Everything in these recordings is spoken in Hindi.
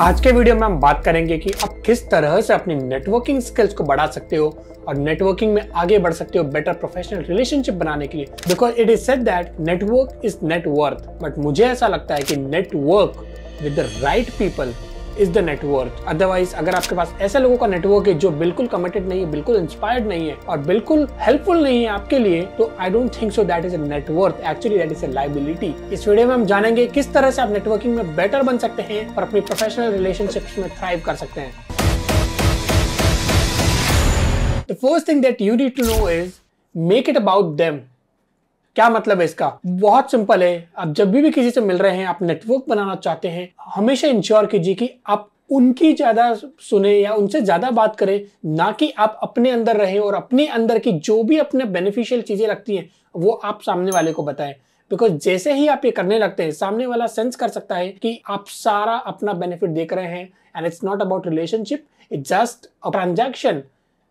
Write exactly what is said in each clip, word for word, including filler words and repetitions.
आज के वीडियो में हम बात करेंगे कि आप किस तरह से अपनी नेटवर्किंग स्किल्स को बढ़ा सकते हो और नेटवर्किंग में आगे बढ़ सकते हो बेटर प्रोफेशनल रिलेशनशिप बनाने के लिए। Because it is said that network is net worth, but मुझे ऐसा लगता है कि network with the right people is the net worth. Otherwise अगर आपके पास ऐसे लोगों का नेटवर्क है जो बिल्कुल कमिटेड नहीं है, बिल्कुल इंस्पायर्ड नहीं है और बिल्कुल हेल्पफुल नहीं है आपके लिए, तो I don't think so that is a net worth, actually that is a liability. इस वीडियो में हम जानेंगे किस तरह से आप नेटवर्किंग में बेटर बन सकते हैं और अपनी प्रोफेशनल रिलेशनशिप्स में थ्राइव कर सकते हैं। The first thing that you need to know is make it about them. क्या मतलब है इसका? बहुत सिंपल है। आप जब भी भी किसी से मिल रहे हैं, आप नेटवर्क बनाना चाहते हैं, हमेशा इंश्योर कीजिए कि आप उनकी ज्यादा सुने या उनसे ज्यादा बात करें, ना कि आप अपने अंदर रहें और अपने अंदर की जो भी अपने बेनिफिशियल चीजें लगती हैं वो आप सामने वाले को बताएं। बिकॉज जैसे ही आप ये करने लगते हैं, सामने वाला सेंस कर सकता है कि आप सारा अपना बेनिफिट देख रहे हैं। And it's not about relationship, it's just a transaction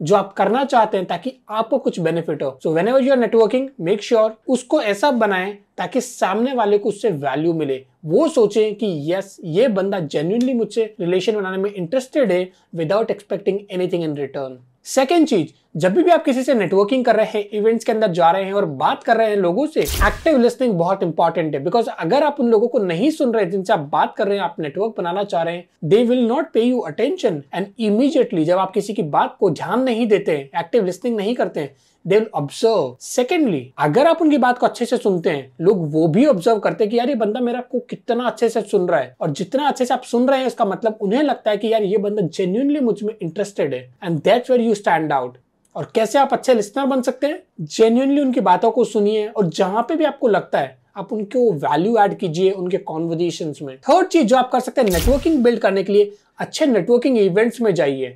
जो आप करना चाहते हैं ताकि आपको कुछ बेनिफिट हो। So whenever you are networking, make sure उसको ऐसा बनाएं ताकि सामने वाले को उससे वैल्यू मिले। वो सोचें कि यस, ये बंदा जेन्युइनली मुझसे रिलेशन बनाने में इंटरेस्टेड है, without expecting anything in return. Second चीज, जब भी आप किसी से नेटवर्किंग कर रहे हैं, इवेंट्स के अंदर जा रहे हैं और बात कर रहे हैं लोगों से, एक्टिव लिसनिंग बहुत इंपॉर्टेंट है। बिकॉज अगर आप उन लोगों को नहीं सुन रहे जिनसे आप बात कर रहे हैं, आप नेटवर्क बनाना चाह रहे हैं, they will not pay you attention. And immediately जब आप किसी की बात को ध्यान नहीं देते, एक्टिव लिसनिंग नहीं करते हैं, दे विल ऑब्जर्व। सेकेंडली, अगर आप उनकी बात को अच्छे से सुनते हैं, लोग वो भी ऑब्जर्व करते हैं कि यार ये बंदा मेरा को कितना अच्छे से सुन रहा है। और जितना अच्छे से आप सुन रहे हैं, उसका मतलब उन्हें लगता है कि यार ये बंदा जेन्युइनली मुझ में इंटरेस्टेड है। And that's where you stand out. और कैसे आप अच्छे लिसनर बन सकते हैं? जेन्युइनली उनकी बातों को सुनिए और जहां पे भी आपको लगता है आप उनको वैल्यू ऐड कीजिए उनके कॉन्वर्जेशंस में। थर्ड चीज जो आप कर सकते हैं नेटवर्किंग बिल्ड करने के लिए, अच्छे नेटवर्किंग इवेंट्स में जाइए।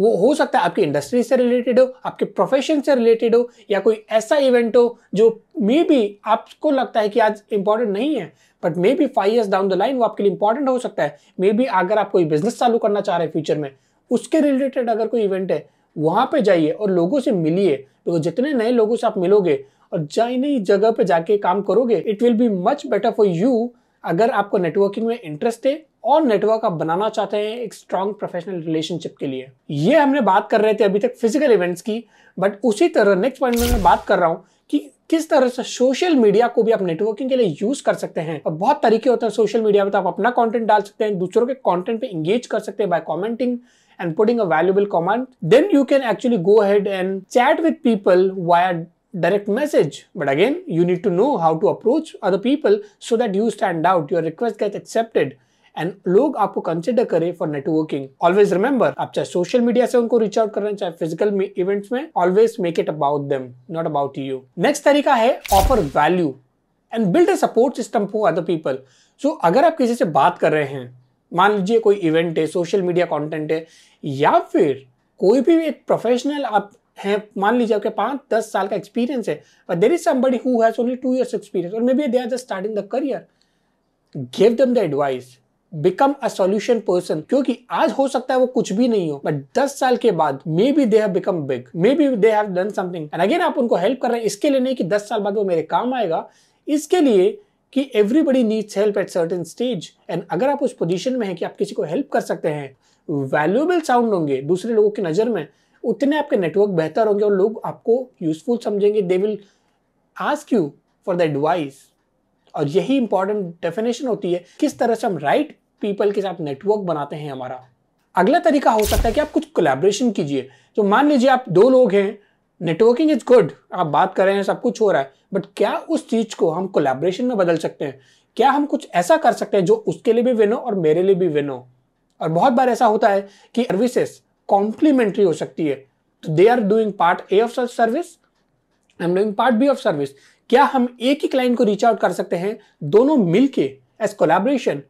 वो हो सकता है आपकी इंडस्ट्री से रिलेटेड हो, आपके प्रोफेशन से रिलेटेड हो, या कोई ऐसा इवेंट हो जो मे बी आपको लगता है कि आज इंपॉर्टेंट नहीं है, but maybe five years down the line वो आपके लिए इंपॉर्टेंट हो सकता है। मे बी अगर आप कोई बिजनेस चालू करना चाह रहे हैं फ्यूचर में, उसके रिलेटेड अगर कोई इवेंट है, वहाँ पे जाइए और लोगों से मिलिए। तो जितने नए लोगों से आप मिलोगे और जाई नई जगह पे जाके काम करोगे, it will be much better for you. अगर आपको नेटवर्किंग में इंटरेस्ट है और नेटवर्क आप बनाना चाहते हैं एक स्ट्रांग प्रोफेशनल रिलेशनशिप के लिए, ये हमने बात कर रहे थे अभी तक फिजिकल इवेंट्स की, बट उसी तरह नेक्स्ट पॉइंट में मैं बात कर रहा हूँ कि किस तरह से सोशल मीडिया को भी आप नेटवर्किंग के लिए यूज कर सकते हैं। और बहुत तरीके होते हैं सोशल मीडिया में, तो आप अपना कंटेंट डाल सकते हैं, दूसरों के कंटेंट पे एंगेज कर सकते हैं by commenting and putting a valuable comment. Then you can actually go ahead and chat with people via direct message. But again, you need to know how to approach other people so that you stand out, your request gets accepted and लोग आपको कंसिडर करें फॉर नेटवर्किंग। ऑलवेज रिमेंबर, आप चाहे सोशल मीडिया से उनको रीच आउट कर रहे हैं, चाहे फिजिकल इवेंट्स में, always make it about them, not about you. Next तरीका है offer value and build a support system for other people. So अगर आप किसी से बात कर रहे हैं, मान लीजिए कोई इवेंट है, सोशल मीडिया कंटेंट है, या फिर कोई भी एक प्रोफेशनल आप हैं, मान लीजिए आपके पाँच दस साल का एक्सपीरियंस है, but there is somebody who has only two years experience और maybe they are just starting the career, give them the advice, become a solution person. क्योंकि आज हो सकता है वो कुछ भी नहीं हो, बट दस साल के बाद maybe they have become big, maybe they have done something. And again आप उनको हेल्प कर रहे हैं, इसके लिए नहीं कि दस साल बाद वो मेरे काम आएगा, इसके लिए कि everybody needs help at certain stage. And अगर आप उस पोजीशन में हैं कि आप किसी को हेल्प कर सकते हैं, वैल्यूएबल साउंड होंगे दूसरे लोगों की नज़र में, उतने आपके नेटवर्क बेहतर होंगे और लोग आपको यूजफुल समझेंगे, they will ask you for the advice. और यही इंपॉर्टेंट डेफिनेशन होती है किस तरह से हम राइट पीपल के साथ नेटवर्क बनाते हैं हमारा। अगला तरीका हो सकता है कि आप कुछ कोलैबोरेशन कीजिए। तो मान लीजिए आप दो लोग हैं, नेटवर्किंग इज गुड, आप बात कर रहे हैं, सब कुछ हो रहा है, बट क्या उस चीज को हम कोलैबोरेशन में बदल सकते हैं? क्या हम कुछ ऐसा कर सकते हैं जो उसके लिए भी विन हो और मेरे लिए भी विन हो? और बहुत बार ऐसा होता है कि सर्विसेज कॉम्प्लीमेंट्री हो सकती है, तो they are doing part A of service, I am doing part B of service. क्या हम एक ही क्लाइंट को रीच आउट कर सकते हैं दोनों मिलके एज कोलैबोरेशन?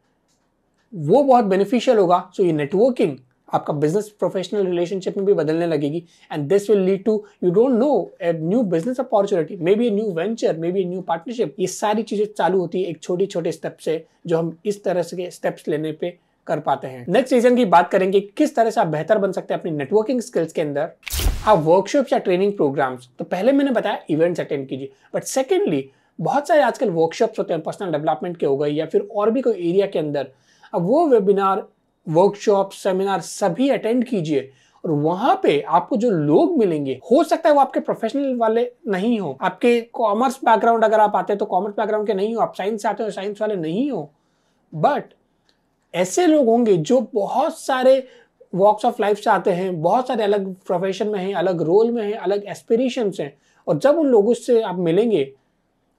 वो बहुत बेनिफिशियल होगा। सो ये नेटवर्किंग आपका बिजनेस प्रोफेशनल रिलेशनशिप में भी बदलने लगेगी। And this will lead to, you don't know, a new business opportunity, maybe a new venture, maybe a new partnership. ये सारी चीजें चालू होती है एक छोटे छोटे स्टेप से, जो हम इस तरह से स्टेप्स लेने पे कर पाते हैं। नेक्स्ट सीजन की बात करेंगे किस तरह से आप बेहतर बन सकते हैं अपनी नेटवर्किंग स्किल्स के अंदर। आप वर्कशॉप या ट्रेनिंग प्रोग्राम्स, तो पहले मैंने बताया इवेंट्स अटेंड कीजिए, बट सेकेंडली बहुत सारे आजकल वर्कशॉप्स होते हैं पर्सनल डेवलपमेंट के हो गए या फिर और भी कोई एरिया के अंदर। अब वो वेबिनार, वर्कशॉप, सेमिनार सभी अटेंड कीजिए। और वहां पे आपको जो लोग मिलेंगे, हो सकता है वो आपके प्रोफेशनल वाले नहीं हो, आपके कॉमर्स बैकग्राउंड अगर आप आते हैं तो कॉमर्स बैकग्राउंड के नहीं हो, आप साइंस से आते हो साइंस वाले नहीं हो, बट ऐसे लोग होंगे जो बहुत सारे वॉक्स ऑफ लाइफ से आते हैं, बहुत सारे अलग प्रोफेशन में हैं, अलग रोल में हैं, अलग एस्पिरेशंस हैं। और जब उन लोगों से आप मिलेंगे,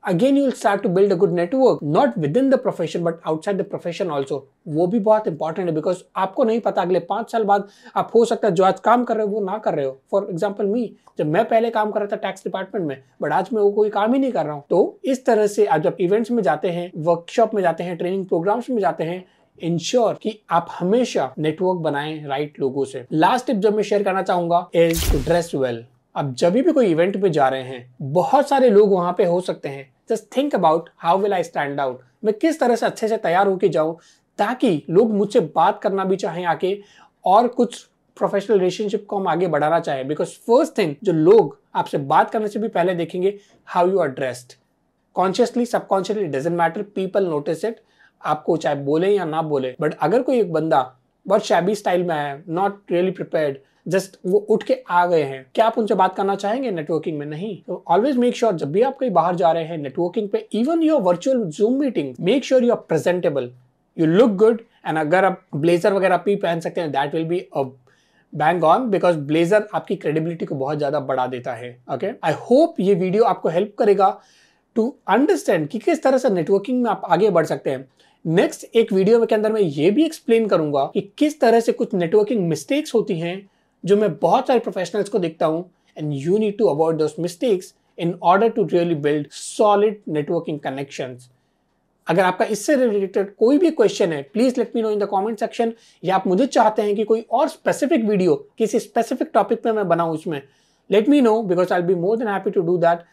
again you will start to build a good network, not within the profession but outside the profession also. वो भी बहुत इंपॉर्टेंट है, बिकॉज आपको नहीं पता अगले पाँच साल बाद आप, हो सकता है जो आज काम कर रहे हो वो ना कर रहे हो। फॉर एग्जाम्पल मी, जब मैं पहले काम कर रहा था टैक्स डिपार्टमेंट में, बट आज मैं वो कोई काम ही नहीं कर रहा हूँ। तो इस तरह से आप जब इवेंट्स में जाते हैं, वर्कशॉप में जाते हैं, ट्रेनिंग प्रोग्राम्स में जाते हैं, इंश्योर कि आप हमेशा नेटवर्क बनाएं राइट लोगों से। लास्ट टिप जो मैं शेयर करना चाहूंगा इज टू ड्रेस वेल। आप जब भी कोई इवेंट में जा रहे हैं, बहुत सारे लोग वहां पे हो सकते हैं, just think about how will I stand out. मैं किस तरह से अच्छे से तैयार होके जाऊं ताकि लोग मुझसे बात करना भी चाहें आके, और कुछ प्रोफेशनल रिलेशनशिप को हम आगे बढ़ाना चाहें। बिकॉज फर्स्ट थिंग जो लोग आपसे बात करने से भी पहले देखेंगे, how you are dressed. Consciously subconsciously doesn't matter, people notice it. आपको चाहे बोले या ना बोले, बट अगर कोई एक बंदा बहुत शैबी स्टाइल में है, नॉट रियली प्रिपेयर्ड, जस्ट वो उठ के आ गए हैं, क्या आप उनसे बात करना चाहेंगे नेटवर्किंग में? नहीं। तो ऑलवेज मेक श्योर जब भी आप कहीं बाहर जा रहे हैं नेटवर्किंग पे, even your virtual zoom meeting, make sure you are presentable, you look good. And अगर आप ब्लेजर वगैरह भी पहन सकते हैं, that will be a bang on, because blazer आपकी क्रेडिबिलिटी को बहुत ज्यादा बढ़ा देता है। ओके, आई होप ये वीडियो आपको हेल्प करेगा टू अंडरस्टैंड कि किस तरह से नेटवर्किंग में आप आगे बढ़ सकते हैं। नेक्स्ट एक वीडियो के अंदर मैं ये भी एक्सप्लेन करूंगा कि किस तरह से कुछ नेटवर्किंग मिस्टेक्स होती हैं जो मैं बहुत सारे प्रोफेशनल्स को देखता हूं, and you need to avoid those mistakes in order to really build solid networking connections. अगर आपका इससे रिलेटेड कोई भी क्वेश्चन है, please let me know in the comment section, या आप मुझे चाहते हैं कि कोई और स्पेसिफिक वीडियो किसी स्पेसिफिक टॉपिक पे मैं बनाऊं, उसमें let me know, because I will be more than happy to do that,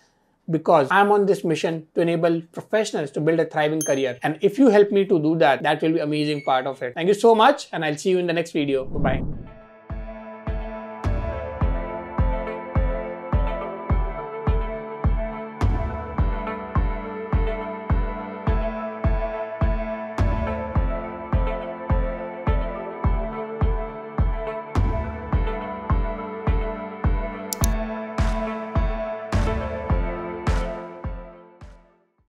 because I'm on this mission to enable professionals to build a thriving career. And if you help me to do that, that will be an amazing part of it. Thank you so much, and I'll see you in the next video. Bye-bye.